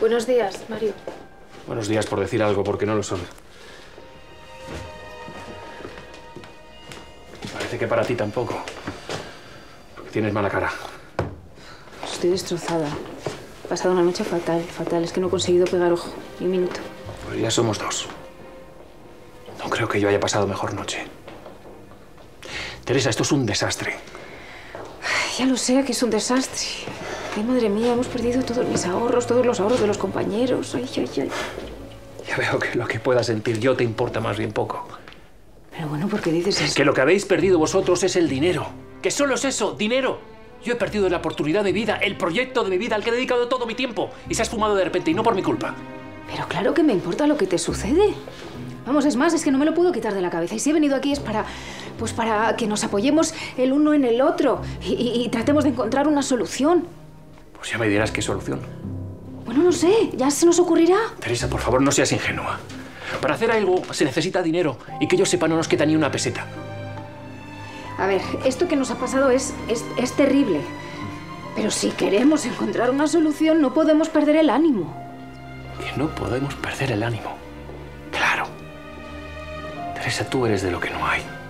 Buenos días, Mario. Buenos días por decir algo, porque no lo son. Parece que para ti tampoco. Porque tienes mala cara. Estoy destrozada. He pasado una noche fatal, fatal. Es que no he conseguido pegar ojo ni un minuto. Pues ya somos dos. No creo que yo haya pasado mejor noche. Teresa, esto es un desastre. Ay, ya lo sé que es un desastre. Ay, madre mía, hemos perdido todos mis ahorros, todos los ahorros de los compañeros. Ay, ay, ay. Ya veo que lo que pueda sentir yo te importa más bien poco. Pero bueno, ¿por qué dices eso? Que lo que habéis perdido vosotros es el dinero. Que solo es eso, dinero. Yo he perdido la oportunidad de mi vida, el proyecto de mi vida, al que he dedicado todo mi tiempo. Y se ha esfumado de repente, y no por mi culpa. Pero claro que me importa lo que te sucede. Vamos, es más, es que no me lo puedo quitar de la cabeza. Y si he venido aquí es para... pues para que nos apoyemos el uno en el otro. Y tratemos de encontrar una solución. Pues ya me dirás qué solución. Bueno, no sé. Ya se nos ocurrirá. Teresa, por favor, no seas ingenua. Para hacer algo se necesita dinero. Y que yo sepa, no nos queda ni una peseta. A ver, esto que nos ha pasado es terrible. Pero si queremos encontrar una solución, no podemos perder el ánimo. Que no podemos perder el ánimo. Claro. Teresa, tú eres de lo que no hay.